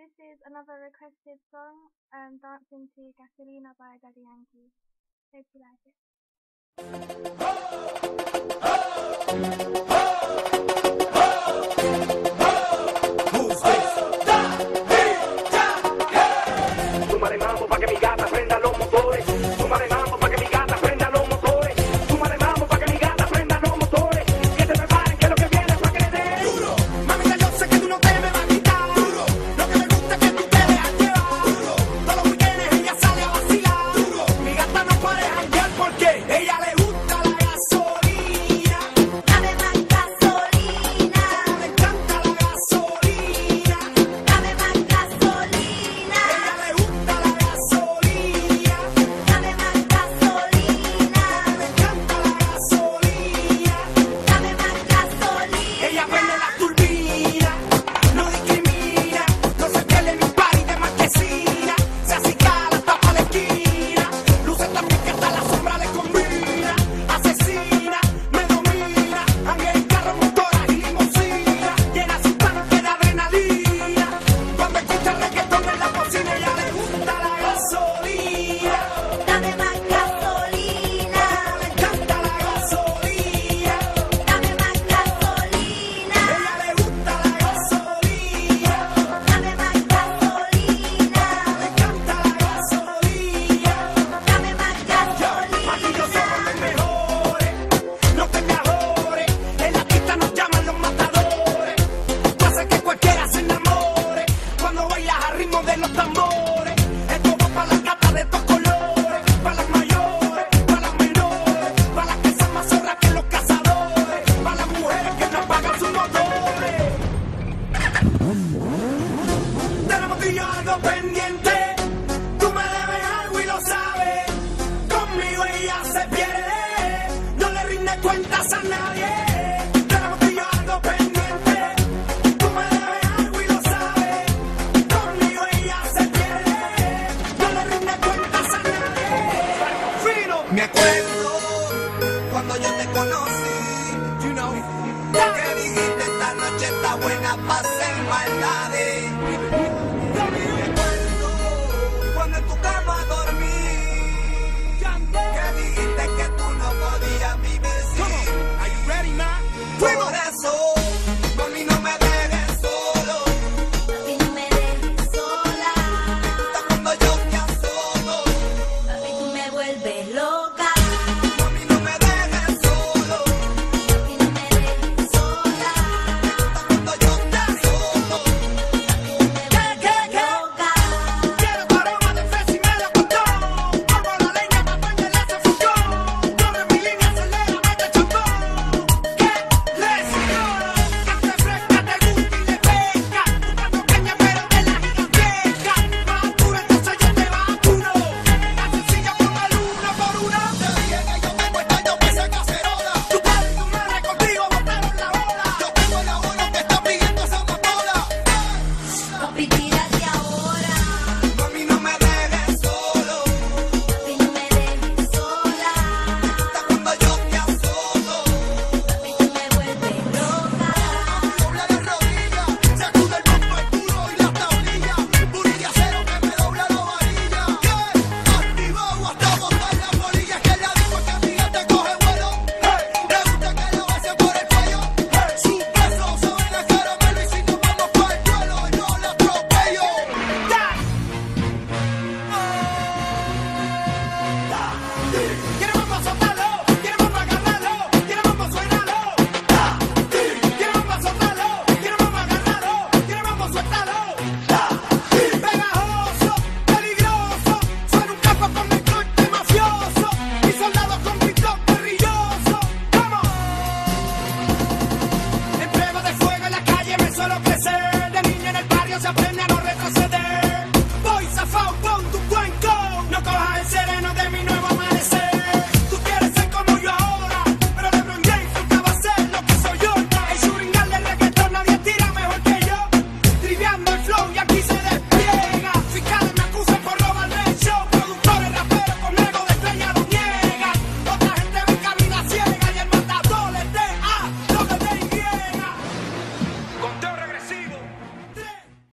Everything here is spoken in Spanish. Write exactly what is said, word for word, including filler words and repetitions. This is another requested song, um, dancing to Gasolina by Daddy Yankee. Hope you like it. Oh, oh, oh, oh, oh. Who's this? Daddy Yankee. Súmale mambo pa' que mi gata prenda los motores. Súmale mambo pa' que mi gata prenda los motores. Súmale mambo pa' que mi gata prenda los motores. Que te preparen que lo que viene pa' que te duro. Mami, que yo sé que tú no te me vas a quitar. Duro. Lo que me gusta es que tú te dejas llevar. Duro. Todos los weekends ella sale a vacilar. Duro. Mi gata no puede janguear porque ella le gusta la gasolina. Dame más gasolina. Le encanta la gasolina. Dame más gasolina. Ella le gusta la gasolina. Dame más gasolina. Le encanta la gasolina. Dame más gasolina. Ella prende la turbina. No discrimina. No se pierde mi party de marquesina. Se acicala hasta pa' la esquina. Luces también que hasta la sombra le combina. Asesina, me domina. Ángel, carro, motora y limusina. Llena sus manos de adrenalina. Cuando escucha reggaetón en la cocina, ella le gusta la gasolina. Dame más gasolina. Le encanta la gasolina. Dame más gasolina. Ella le gusta la gasolina. Dame más gasolina. Le encanta la gasolina. Dame más gasolina. Aquí yo somos los mejores. No te me ahorres. En la pista nos llaman los matadores. Tú haces que cualquiera se enamore. Cuando bailas al ritmo de los tambores. Esto va para las gatas de estos colores. Para las mayores, para las menores. Para las que son más zorras que los cazadores. Para las mujeres que no apagan sus motores. Tenemos tú y yo algo pendiente. Tú me debes algo y lo sabes. Conmigo ella se pierde. No le rinde cuentas a nadie. Tenemos tú y yo algo pendiente. Tú me debes algo y lo sabes. Conmigo ella se pierde. No le rinde cuentas a nadie. Fino. Me acuerdo cuando yo te conocí, you know, que dijiste esta noche está buena para hacer maldades.